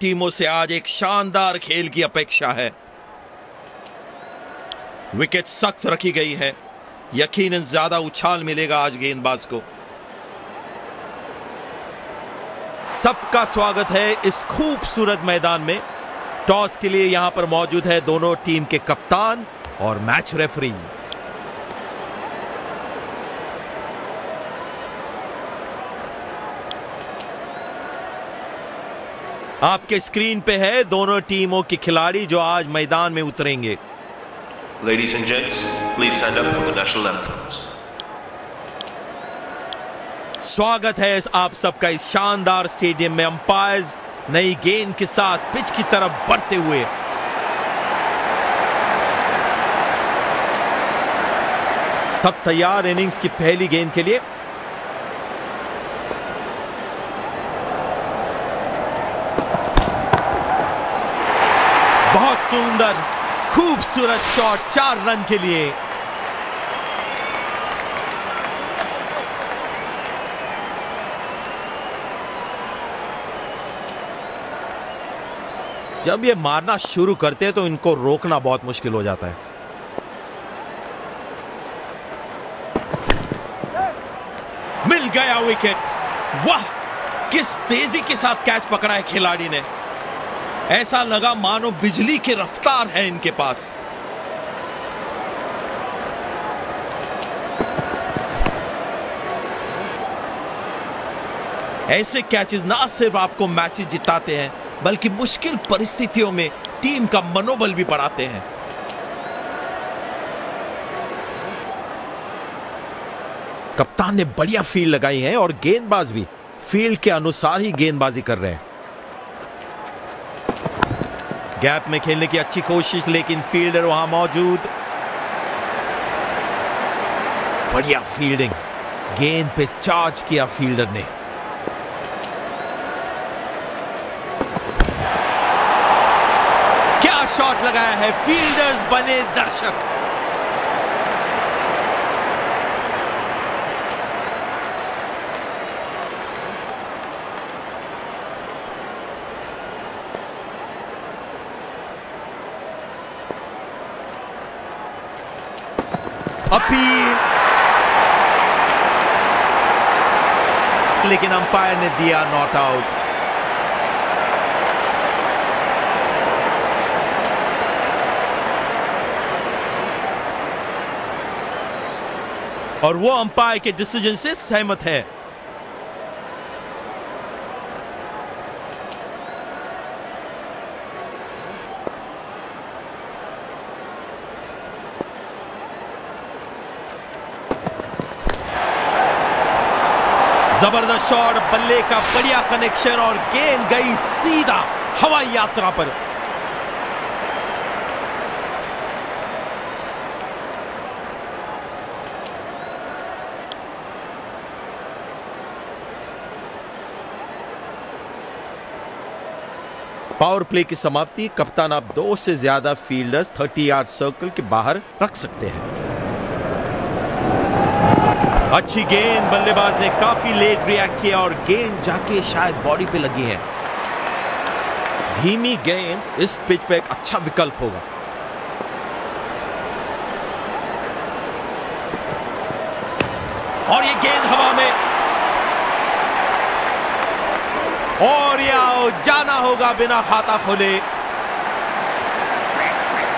टीमों से आज एक शानदार खेल की अपेक्षा है। विकेट सख्त रखी गई है, यकीनन ज्यादा उछाल मिलेगा आज गेंदबाज को। सबका स्वागत है इस खूबसूरत मैदान में। टॉस के लिए यहां पर मौजूद है दोनों टीम के कप्तान और मैच रेफरी। आपके स्क्रीन पे है दोनों टीमों के खिलाड़ी जो आज मैदान में उतरेंगे। Ladies and gents, please stand up for the national anthem. स्वागत है आप सबका इस शानदार स्टेडियम में। अंपायर्स नई गेंद के साथ पिच की तरफ बढ़ते हुए। सब तैयार इनिंग्स की पहली गेंद के लिए। बहुत सुंदर खूबसूरत शॉट 4 रन के लिए। जब ये मारना शुरू करते हैं तो इनको रोकना बहुत मुश्किल हो जाता है। मिल गया विकेट। वाह, किस तेजी के साथ कैच पकड़ा है खिलाड़ी ने। ऐसा लगा मानो बिजली की रफ्तार है इनके पास। ऐसे कैचेस ना सिर्फ आपको मैचेस जिताते हैं बल्कि मुश्किल परिस्थितियों में टीम का मनोबल भी बढ़ाते हैं। कप्तान ने बढ़िया फील्ड लगाई है और गेंदबाज भी फील्ड के अनुसार ही गेंदबाजी कर रहे हैं। गैप में खेलने की अच्छी कोशिश, लेकिन फील्डर वहां मौजूद। बढ़िया फील्डिंग, गेंद पे चार्ज किया फील्डर ने। क्या शॉट लगाया है, फील्डर्स बने दर्शक। अपील, लेकिन अंपायर ने दिया नॉट आउट। और वो अंपायर के डिसीजन से सहमत है। जबरदस्त शॉट, बल्ले का बढ़िया कनेक्शन और गेंद गई सीधा हवाई यात्रा पर। पावर प्ले की समाप्ति। कप्तान, आप 2 से ज्यादा फील्डर्स 30 यार्ड सर्कल के बाहर रख सकते हैं। अच्छी गेंद, बल्लेबाज ने काफी लेट रिएक्ट किया और गेंद जाके शायद बॉडी पे लगी है। धीमी गेंद इस पिच पे एक अच्छा विकल्प होगा। और ये गेंद हवा में, और ये जाना होगा बिना खाता खोले।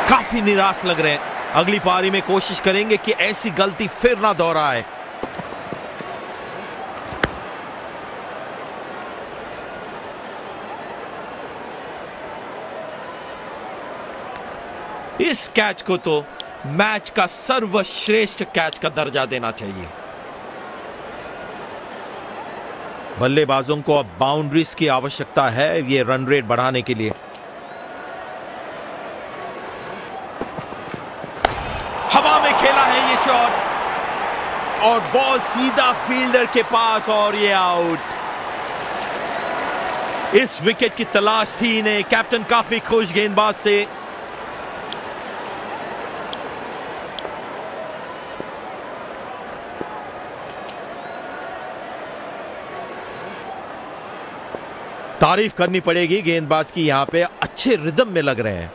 काफी निराश लग रहे हैं। अगली पारी में कोशिश करेंगे कि ऐसी गलती फिर ना दोहराए। इस कैच को तो मैच का सर्वश्रेष्ठ कैच का दर्जा देना चाहिए। बल्लेबाजों को अब बाउंड्रीज की आवश्यकता है ये रन रेट बढ़ाने के लिए। हवा में खेला है ये शॉट और बॉल सीधा फील्डर के पास और ये आउट। इस विकेट की तलाश थी इन्हें। कैप्टन काफी खुश गेंदबाज से। तारीफ करनी पड़ेगी गेंदबाज की, यहां पे अच्छे रिदम में लग रहे हैं।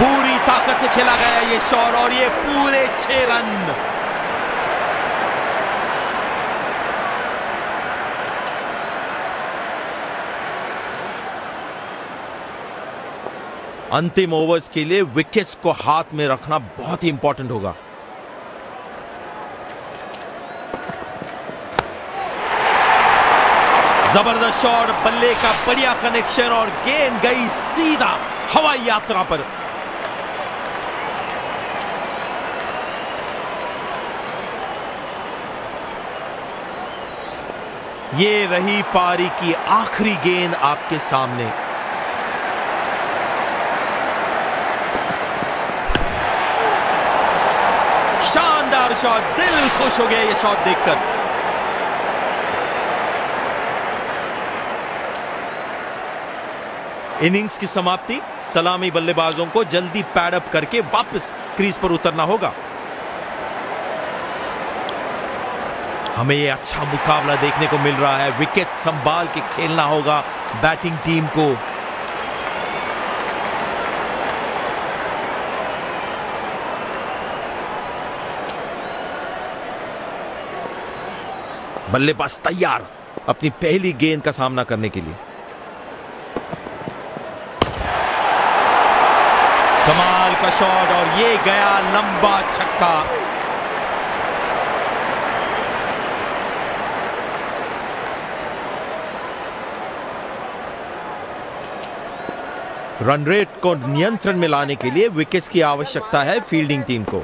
पूरी ताकत से खेला गया ये शॉट और ये पूरे 6 रन। अंतिम ओवर्स के लिए विकेट्स को हाथ में रखना बहुत ही इंपॉर्टेंट होगा। जबरदस्त शॉट, बल्ले का बढ़िया कनेक्शन और गेंद गई सीधा हवाई यात्रा पर। ये रही पारी की आखिरी गेंद आपके सामने। शानदार शॉट, दिल खुश हो गया ये शॉट देखकर। इनिंग्स की समाप्ति, सलामी बल्लेबाजों को जल्दी पैड अप करके वापस क्रीज पर उतरना होगा। हमें यह अच्छा मुकाबला देखने को मिल रहा है, विकेट संभाल के खेलना होगा बैटिंग टीम को। बल्लेबाज तैयार अपनी पहली गेंद का सामना करने के लिए। कमाल का शॉट और ये गया लंबा छक्का। रन रेट को नियंत्रण में लाने के लिए विकेट्स की आवश्यकता है फील्डिंग टीम को।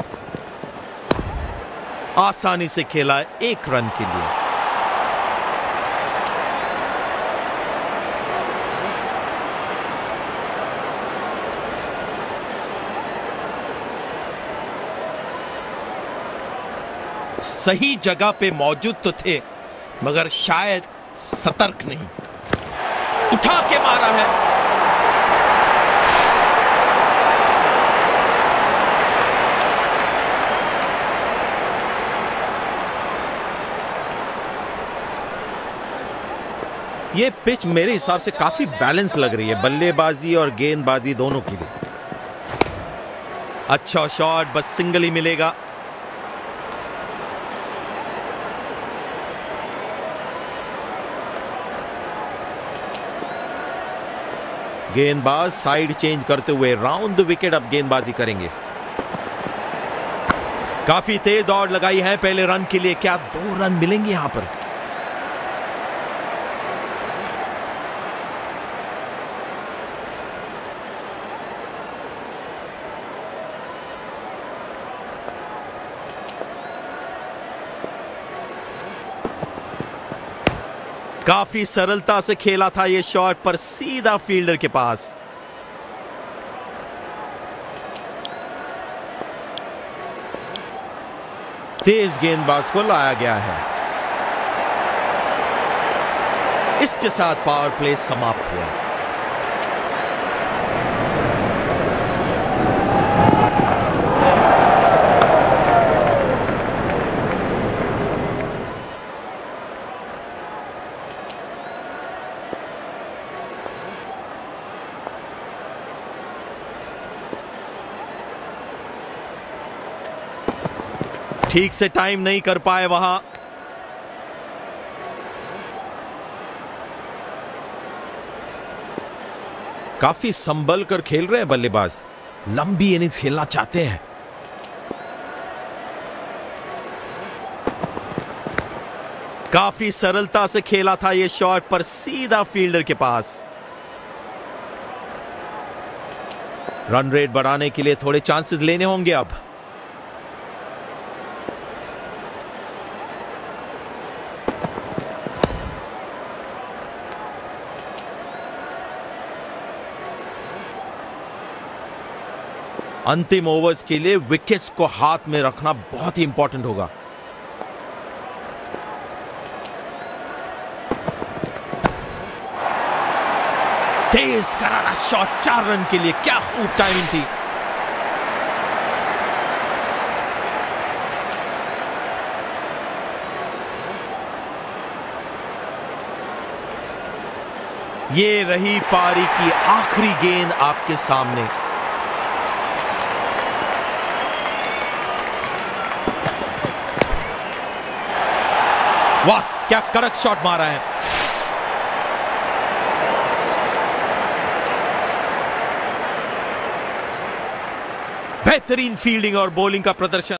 आसानी से खेला 1 रन के लिए। सही जगह पे मौजूद तो थे मगर शायद सतर्क नहीं। उठा के मारा है। ये पिच मेरे हिसाब से काफी बैलेंस लग रही है बल्लेबाजी और गेंदबाजी दोनों के लिए। अच्छा शॉट, बस सिंगल ही मिलेगा। गेंदबाज साइड चेंज करते हुए राउंड द विकेट अब गेंदबाजी करेंगे। काफी तेज दौड़ लगाई है पहले रन के लिए। क्या 2 रन मिलेंगे यहां पर? काफी सरलता से खेला था यह शॉट पर सीधा फील्डर के पास। तेज गेंदबाज को लाया गया है। इसके साथ पावर प्ले समाप्त हुआ। ठीक से टाइम नहीं कर पाए वहां। काफी संभल कर खेल रहे हैं बल्लेबाज, लंबी इनिंग्स खेलना चाहते हैं। काफी सरलता से खेला था यह शॉट पर सीधा फील्डर के पास। रन रेट बढ़ाने के लिए थोड़े चांसेस लेने होंगे अब। अंतिम ओवर्स के लिए विकेट्स को हाथ में रखना बहुत ही इंपॉर्टेंट होगा। तेज करारा शॉट 4 रन के लिए। क्या खूब टाइमिंग थी। ये रही पारी की आखिरी गेंद आपके सामने। वाह, क्या कड़क शॉट मारा है। बेहतरीन फील्डिंग और बॉलिंग का प्रदर्शन।